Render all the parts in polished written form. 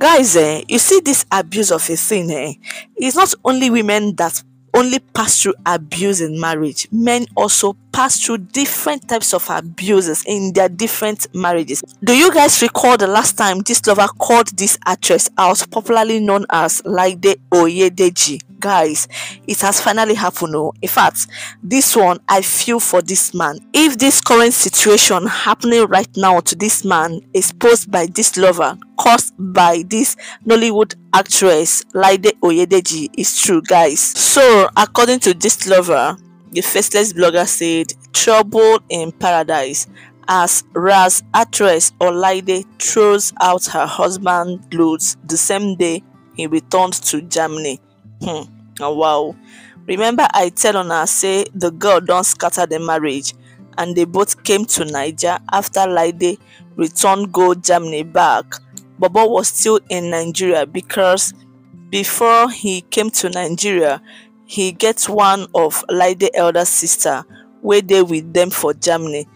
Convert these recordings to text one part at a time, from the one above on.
Guys, you see this abuse of a thing, it's not only women that only pass through abuse in marriage. Men also pass through different types of abuses in their different marriages. Do you guys recall the last time this lover called this actress out, popularly known as Laide Oyedeji? Guys, it has finally happened. Oh, in fact, this one, I feel for this man. If this current situation happening right now to this man is posed by this lover, caused by this Nollywood actress Laide Oyedeji, is true, guys. So according to this lover, the faceless blogger said, "Trouble in paradise," as Raz actress Olaide throws out her husband's clothes the same day he returned to Germany. Oh, wow. Remember, I tell on her, say the girl don't scatter the marriage, and they both came to Niger after Laide returned go Germany back. Bobo was still in Nigeria because before he came to Nigeria, he gets one of Laide's elder sister where they with them for Germany.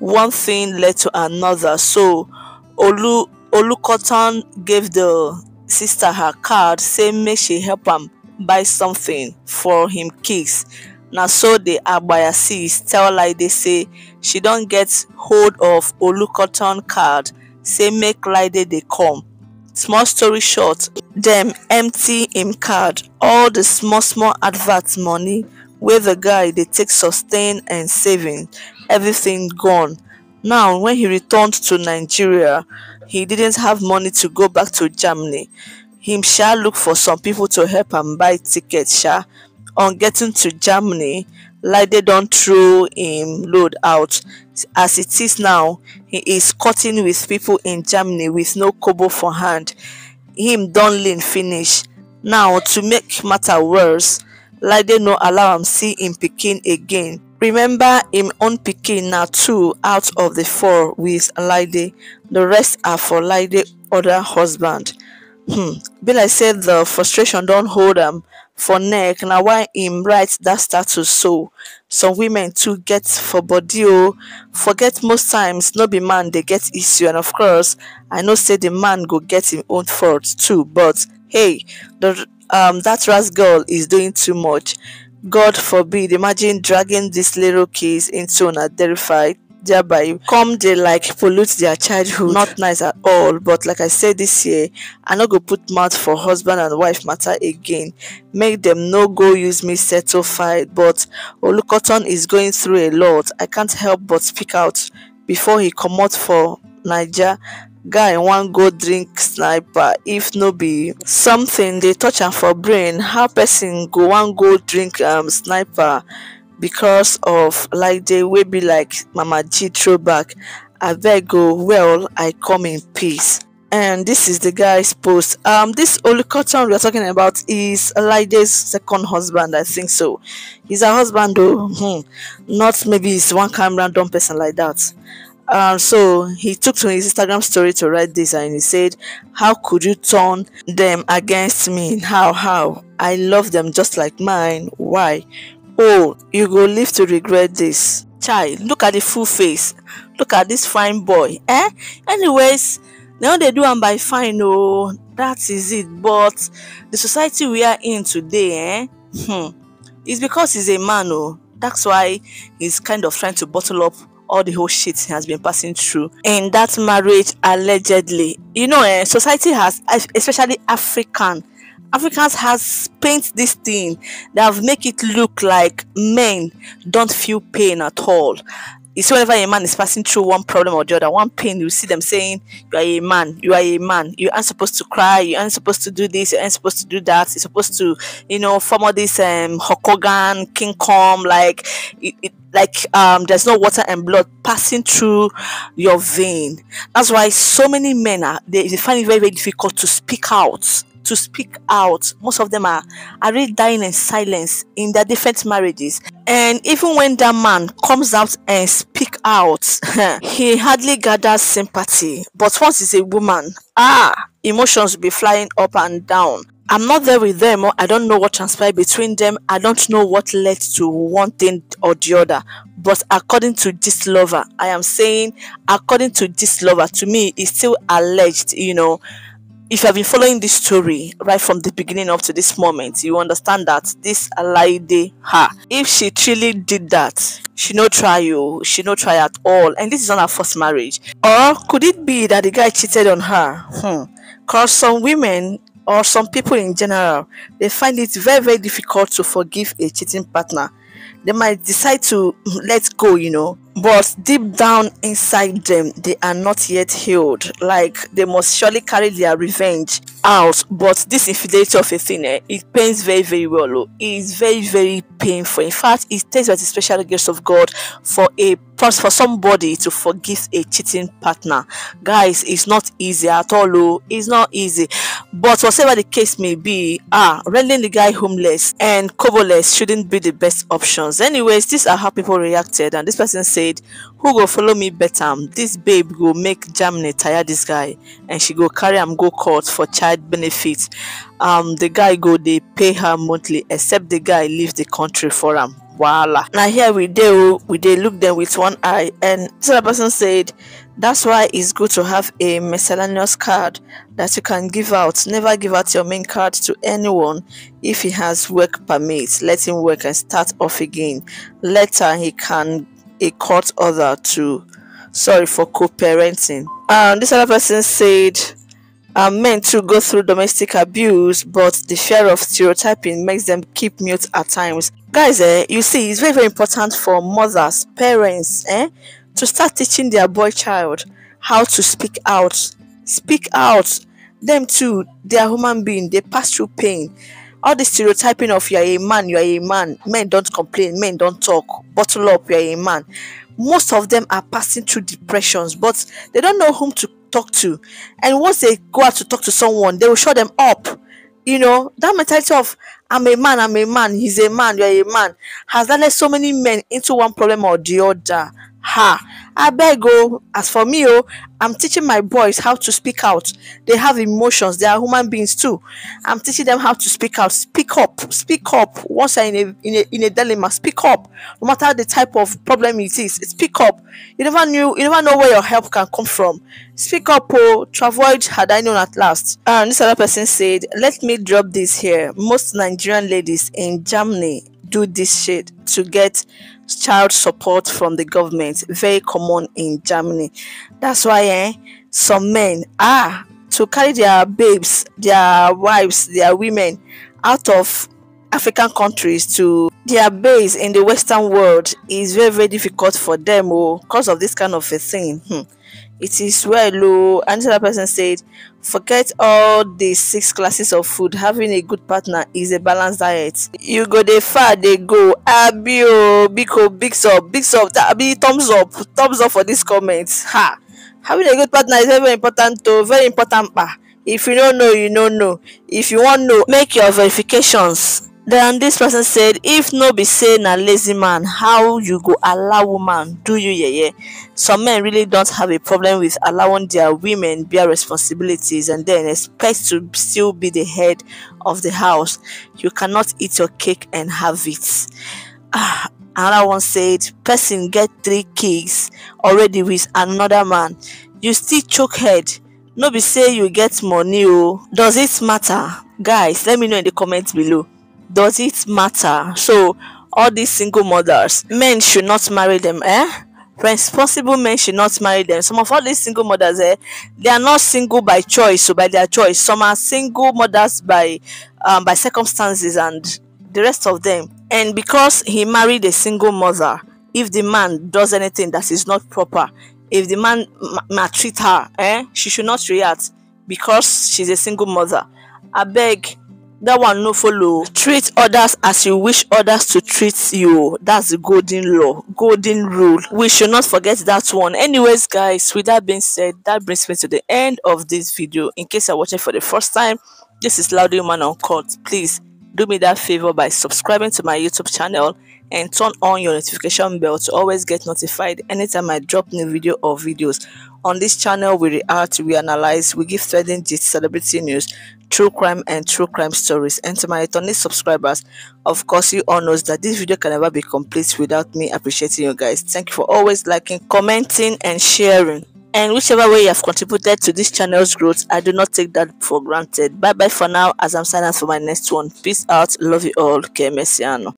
One thing led to another, so Olukotun gave the sister her card, saying make she help him buy something for him kids. Now so the Abayasis tell Laide say she don't get hold of Olukotun card, say make Laide they come. Small story short, them empty him card, all the small advert money where the guy they take sustain and saving, everything gone. Now when he returned to Nigeria, he didn't have money to go back to Germany. Him shall look for some people to help him buy tickets. Sha, on getting to Germany, Laide don't throw him load out. As it is now, he is cutting with people in Germany with no kobo for hand. Him don't lean finish. Now, to make matter worse, Laide no allow him see him pikin again. Remember, him own pikin now 2 out of the 4 with Laide. The rest are for Laide other husband. Bill, I said the frustration don't hold him for neck. Now why him write that status? So some women too get for body, oh, forget most times no be man they get issue, and of course I know say the man go get him own fault too, but hey, the that ras girl is doing too much. God forbid, imagine dragging these little kids into an terrified, thereby come they like pollute their childhood. Not nice at all. But like I said, this year I no go put mouth for husband and wife matter again. Make them no go use me settle fight. But Olukotun is going through a lot. I can't help but speak out. Before he come out for Niger, guy one go drink sniper. If no be something they touch am for brain, how person go one go drink sniper because of Laide will be like Mama G throwback? I better go, well, I come in peace. And this is the guy's post. This Olukotun we are talking about is Laide's second husband, I think so. He's a husband though, not maybe it's one kind random person like that. So he took to his Instagram story to write this, and he said, "How could you turn them against me? How? I love them just like mine. Why? Oh, you go live to regret this." Child, look at the full face. Look at this fine boy. Eh? Anyways, now they do and by fine, oh, that is it. But the society we are in today, it's because he's a man, oh. That's why he's kind of trying to bottle up all the whole shit he has been passing through in that marriage, allegedly. You know, society has, especially Africans has paint this thing that have make it look like men don't feel pain at all. It's whenever a man is passing through one problem or the other, one pain, you see them saying, you are a man, you aren't supposed to cry, you aren't supposed to do this, you aren't supposed to do that, you're supposed to, you know, form all this Hokogan, King Kong, like there's no water and blood passing through your vein. That's why so many men are they find it very, very difficult to speak out. Most of them are really dying in silence in their different marriages. And even when that man comes out and speak out, he hardly gathers sympathy. But once he's a woman, emotions will be flying up and down. I'm not there with them, or I don't know what transpired between them. I don't know what led to one thing or the other. But according to this lover, I am saying, according to this lover, to me, it's still alleged, you know, If you have been following this story right from the beginning up to this moment, you understand that this Laide, if she truly did that, she no try at all, and this is not her first marriage. Or could it be that the guy cheated on her? Because some women, or some people in general, they find it very, very difficult to forgive a cheating partner. They might decide to let go, but deep down inside them, they are not yet healed. Like, they must surely carry their revenge out. But this infidelity of a thing, it pains very, very well. It is very, very painful. In fact, it takes a special grace of God for somebody to forgive a cheating partner. Guys, it's not easy at all. It's not easy. But whatever the case may be, rendering the guy homeless and coverless shouldn't be the best options. Anyways, these are how people reacted, and this person said, "Who go follow me better? This babe go make Germany tire this guy, and she go carry am go court for child benefits. The guy go they pay her monthly, except the guy leave the country for am." Voila. Now here we dey look them with one eye, and this other person said, "That's why it's good to have a miscellaneous card that you can give out. Never give out your main card to anyone. If he has work permits, let him work and start off again. Later he can a court order for co-parenting." This other person said, "Men to go through domestic abuse, but the fear of stereotyping makes them keep mute at times." Guys, you see, it's very, very important for mothers, parents, to start teaching their boy child how to speak out. Speak out. Them too, they are human beings. They pass through pain. All the stereotyping of you are a man, men don't complain, men don't talk, bottle up, you are a man. Most of them are passing through depressions, but they don't know whom to talk to. And once they go out to talk to someone, they will shut them up. That mentality of I'm a man, he's a man, you're a man, has led so many men into one problem or the other. I beg, as for me, I'm teaching my boys how to speak out. They have emotions. They are human beings too. I'm teaching them how to speak out. Speak up. Once you're in a dilemma, speak up. No matter the type of problem it is, speak up. You never know where your help can come from. Speak up, to avoid had I known at last. And this other person said, "Let me drop this here. Most Nigerian ladies in Germany do this shit to get child support from the government. Very common in Germany. That's why some men to carry their babes, their wives, their women out of African countries to their base in the Western world is very, very difficult for them because of this kind of a thing. It is well low. And the other person said, "Forget all the 6 classes of food. Having a good partner is a balanced diet. You go the far, they go. Abio, Biko, bigs up, thumbs up for this comment. Having a good partner is very important too, very important. If you don't know, you don't know. If you want to know, make your verifications." Then this person said, "If no be saying a lazy man, how you go allow woman do you? Some men really don't have a problem with allowing their women bear responsibilities and then expect to still be the head of the house. You cannot eat your cake and have it." Another one said, "Person get 3 kids already with another man, you still choke head. No be say you get money. Does it matter?" Guys, let me know in the comments below. Does it matter? So all these single mothers, men should not marry them. Responsible men should not marry them. Some of all these single mothers, they are not single by choice, so by their choice. Some are single mothers by circumstances and the rest of them. And because he married a single mother, if the man does anything that is not proper, if the man maltreat her, she should not react because she's a single mother. I beg. That one no follow. Treat others as you wish others to treat you. That's the golden law, golden rule. We should not forget that one. Anyways, guys, with that being said, that brings me to the end of this video. In case you're watching for the first time, this is Loudly Woman Uncut. Please do me that favor by subscribing to my YouTube channel and turn on your notification bell to always get notified anytime I drop new video or videos. On this channel, we react, we analyze, we give threading gist, celebrity news, true crime and true crime stories. And to my eternal subscribers, of course, you all know that this video can never be complete without me appreciating you guys. Thank you for always liking, commenting and sharing. And whichever way you have contributed to this channel's growth, I do not take that for granted. Bye bye for now, as I'm signing for my next one. Peace out. Love you all. K Messiano.